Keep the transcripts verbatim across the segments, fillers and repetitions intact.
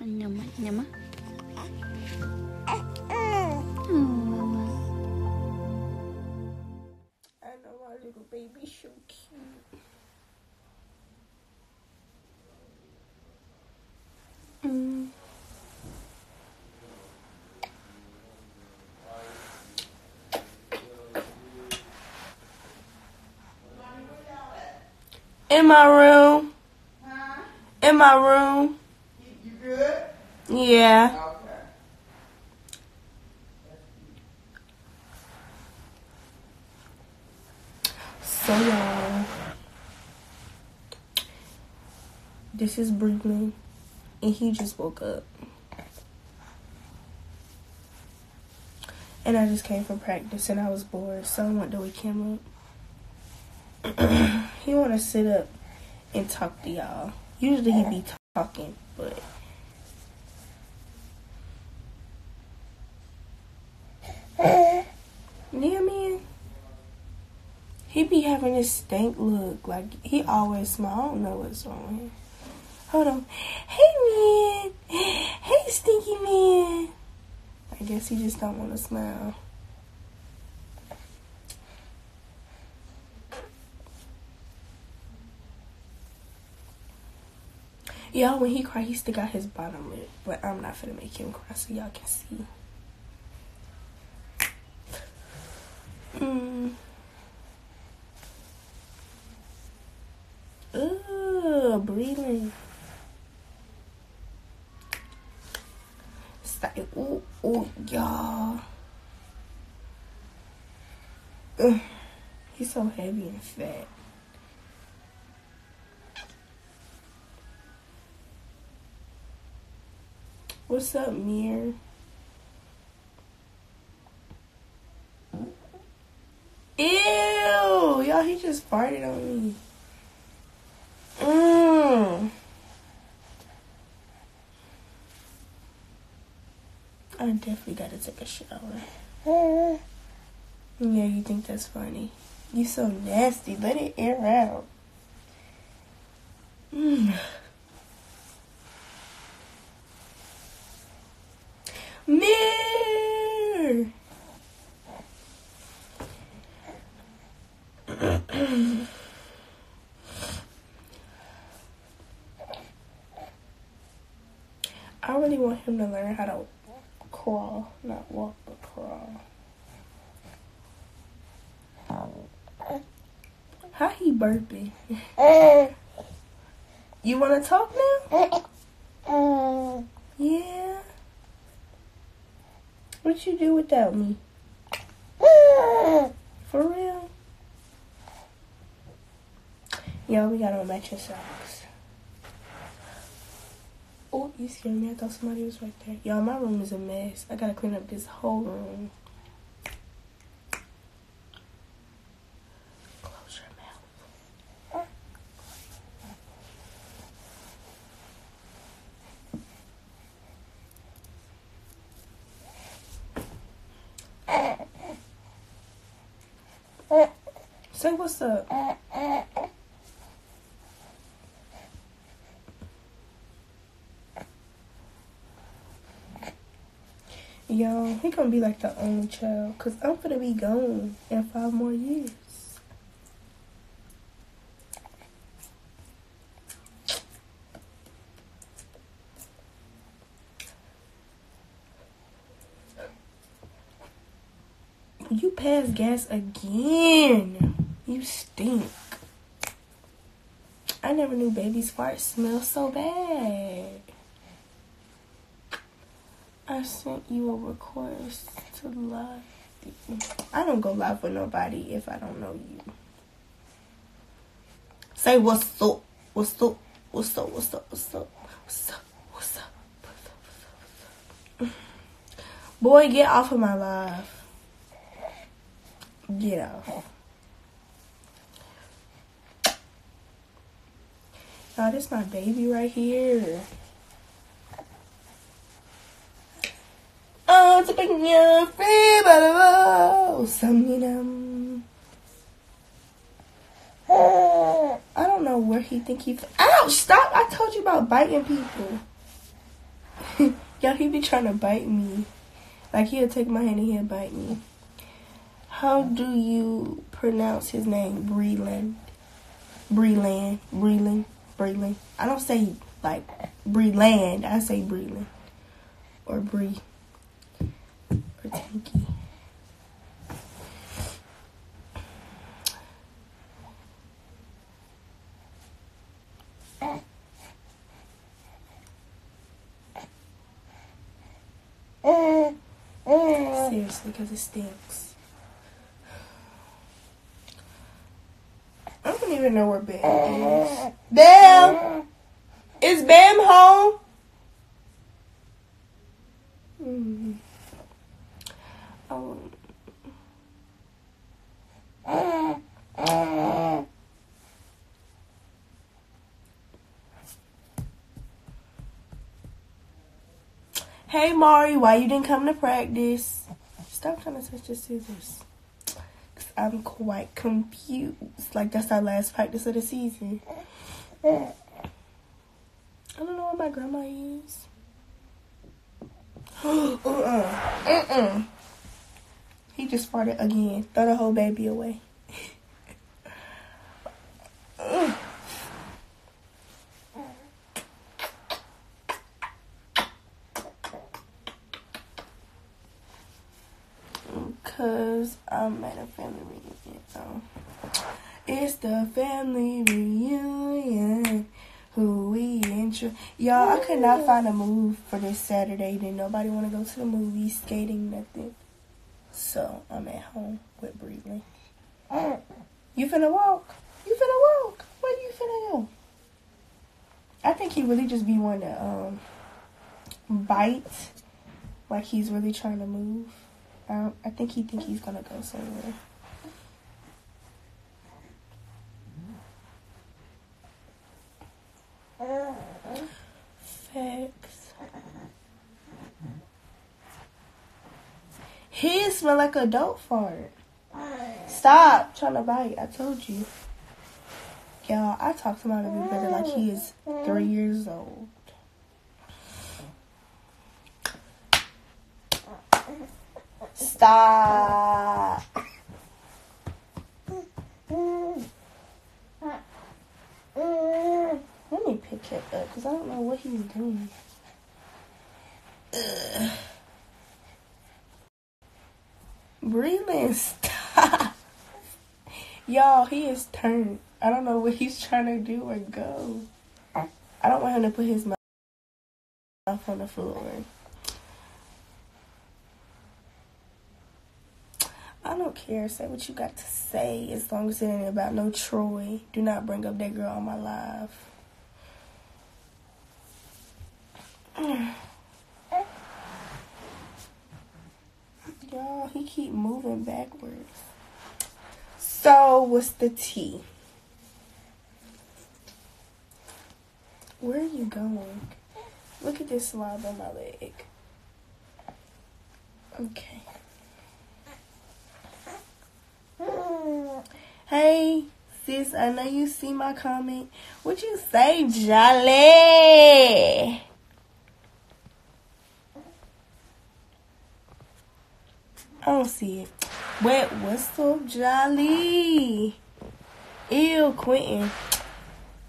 Mama, mama. Oh, mama. I know our little baby's so cute. Mm. In my room. Huh? In my room. You good? Yeah. Okay. So y'all, this is Breland, and he just woke up, and I just came from practice, and I was bored, so I went to wake him up. He want to sit up and talk to y'all. Usually he be talking, but yeah, man, he be having this stank look. Like, he always smile. I don't know what's wrong with him. Hold on. Hey, man. Hey, stinky man. I guess he just don't want to smile. Y'all, when he cry, he stick out his bottom lip. But I'm not finna make him cry so y'all can see. Mm. Ooh, breathing. Stop. Ooh, ooh, y'all. He's so heavy and fat. What's up, Mir? Ew! Y'all, he just farted on me. Mm. I definitely gotta take a shower. Yeah, you think that's funny? You so nasty. Let it air out. Mm. Mirror. I really want him to learn how to crawl, not walk, but crawl. How he burping? You want to talk now? Yeah. What you do without me? For real? Y'all, we got on matching socks. Oh, you scared me. I thought somebody was right there. Y'all, my room is a mess. I gotta clean up this whole room. Close your mouth. Say what's up. Yo, he gonna be like the only child, cause I'm gonna be gone in five more years. You pass gas again. You stink. I never knew babies' farts smell so bad. I sent you a request to live. I don't go live with nobody if I don't know you. Say what's up, what's up, what's up, what's up, what's up, what's up, what's up, what's up, what's up. Boy, get off of my live. Get off. Y'all, this my baby right here. Oh, it's a big young free bottle. Some I don't know where he think he. Ouch! Stop! I told you about biting people. Yo, he be trying to bite me. Like, he'll take my hand and he'll bite me. How do you pronounce his name? Breland. Breland. Breland. Breland. I don't say, like, Breland. I say Breland. Or Bree. Or Tanky. Seriously, because it stinks. I don't even know where Bam is. Bam! Is Bam home? Mm. Oh. Hey, Mari, why you didn't come to practice? Stop trying to touch your scissors. Because I'm quite confused. Like, that's our last practice of the season. I don't know where my grandma is. Uh-uh. Uh-uh. He just farted again. Throw the whole baby away. uh. Because I'm at a family reunion. So. It's the family reunion. Who we intro. Y'all, I could not find a move for this Saturday. Didn't nobody want to go to the movies, skating, nothing. So, I'm at home with Breland. You finna walk? You finna walk? Where you finna go? I think he really just be wanting to um, bite. Like, he's really trying to move. Um, I think he think he's gonna go somewhere. Facts. He smell like a dope fart. Stop trying to bite. I told you. Y'all, I talked to him out of it better like he is three years old. Stop. Let me pick it up because I don't know what he's doing. Ugh. Breland, stop. Y'all, he is turned. I don't know what he's trying to do or go. I don't want him to put his mouth on the floor. I don't care. Say what you got to say as long as it ain't about no Troy. Do not bring up that girl on my live. Y'all, he keep moving backwards. So, what's the tea? Where are you going? Look at this slob on my leg. Okay. Hey, sis, I know you see my comment. What you say, Jolly? I don't see it. Wet whistle, Jolly. Ew, Quentin.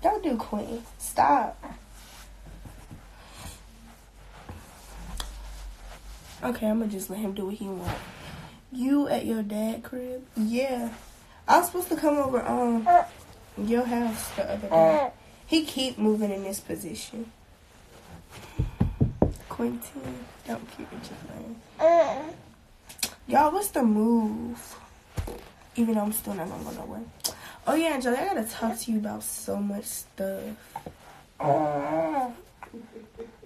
Don't do Quentin. Stop. Okay, I'm going to just let him do what he wants. You at your dad's crib? Yeah. I was supposed to come over um your house the other day. He keep moving in this position. Quentin, don't keep it just y'all, what's the move? Even though I'm still not gonna go nowhere. Oh yeah, Angela, I gotta talk to you about so much stuff. Uh,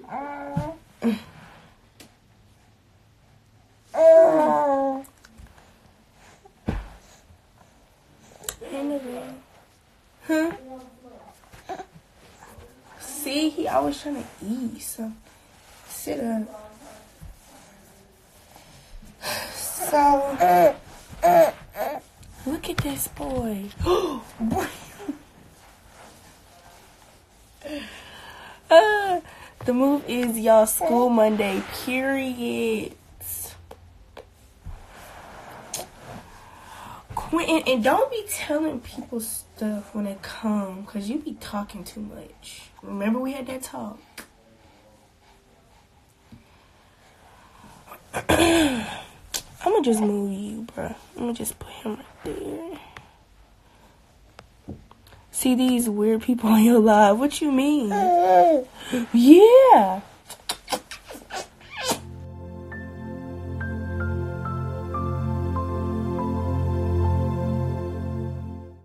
uh, uh, Huh? See, he always trying to eat, so sit up. So, look at this boy. uh, The move is y'all school Monday, period. Quentin, and don't be telling people stuff when they come, because you be talking too much. Remember we had that talk. I'm going to just move you, bro. I'm going to just put him right there. See these weird people on your live? What you mean? Yeah.